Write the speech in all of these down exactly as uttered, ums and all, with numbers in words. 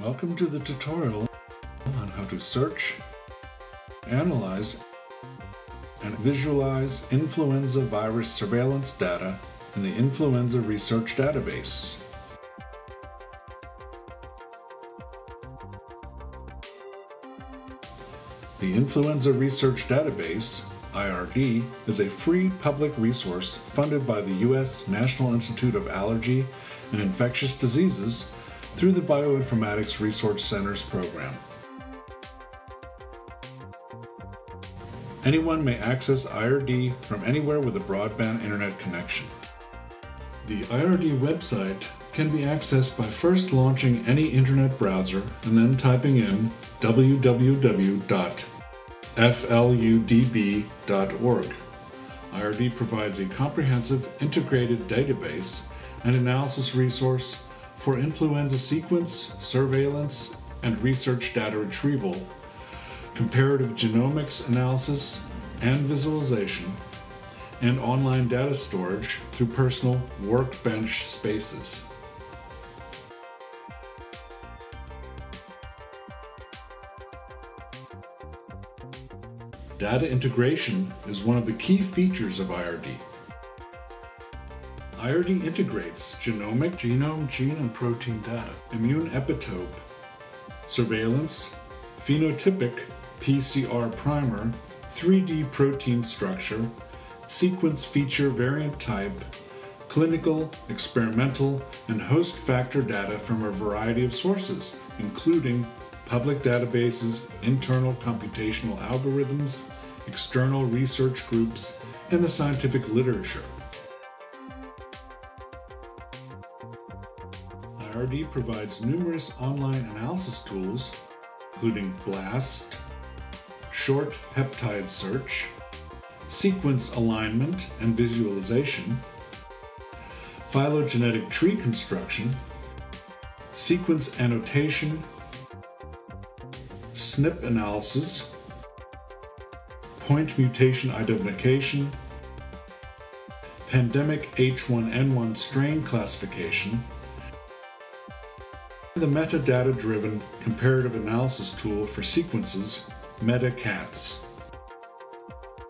Welcome to the tutorial on how to search, analyze, and visualize influenza virus surveillance data in the Influenza Research Database. The Influenza Research Database, I R D, is a free public resource funded by the U S National Institute of Allergy and Infectious Diseases through the Bioinformatics Resource Center's program. Anyone may access I R D from anywhere with a broadband internet connection. The I R D website can be accessed by first launching any internet browser and then typing in w w w dot f l u d b dot org. I R D provides a comprehensive integrated database and analysis resource for influenza sequence, surveillance, and research data retrieval, comparative genomics analysis and visualization, and online data storage through personal workbench spaces. Data integration is one of the key features of I R D. I R D integrates genomic, genome, gene, and protein data, immune epitope, surveillance, phenotypic, P C R primer, three D protein structure, sequence feature variant type, clinical, experimental, and host factor data from a variety of sources, including public databases, internal computational algorithms, external research groups, and the scientific literature. I R D provides numerous online analysis tools, including BLAST, short peptide search, sequence alignment and visualization, phylogenetic tree construction, sequence annotation, S N P analysis, point mutation identification, pandemic H one N one strain classification, and the metadata-driven comparative analysis tool for sequences, MetaCats,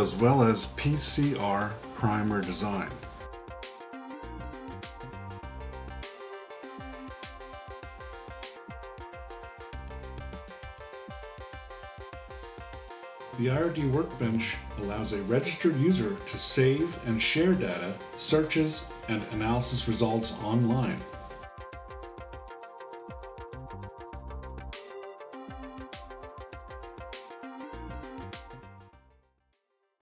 as well as P C R primer design. The I R D Workbench allows a registered user to save and share data, searches, and analysis results online.